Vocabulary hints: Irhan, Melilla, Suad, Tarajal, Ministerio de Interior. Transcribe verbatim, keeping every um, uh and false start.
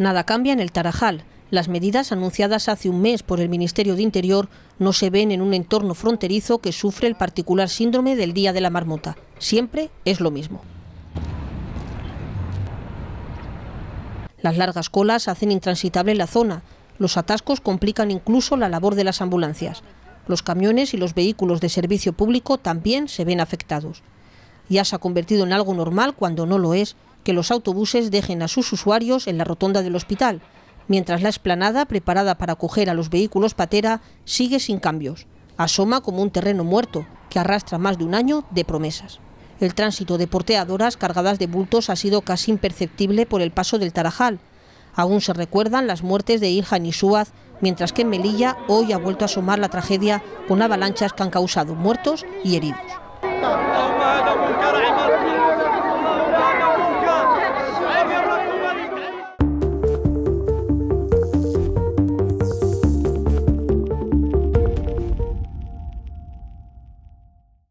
Nada cambia en el Tarajal. Las medidas anunciadas hace un mes por el Ministerio de Interior no se ven en un entorno fronterizo que sufre el particular síndrome del Día de la Marmota. Siempre es lo mismo. Las largas colas hacen intransitable la zona. Los atascos complican incluso la labor de las ambulancias. Los camiones y los vehículos de servicio público también se ven afectados. Ya se ha convertido en algo normal, cuando no lo es, que los autobuses dejen a sus usuarios en la rotonda del hospital, mientras la explanada, preparada para acoger a los vehículos patera, sigue sin cambios. Asoma como un terreno muerto, que arrastra más de un año de promesas. El tránsito de porteadoras cargadas de bultos ha sido casi imperceptible por el paso del Tarajal. Aún se recuerdan las muertes de Irhan y Suad, mientras que en Melilla hoy ha vuelto a asomar la tragedia con avalanchas que han causado muertos y heridos.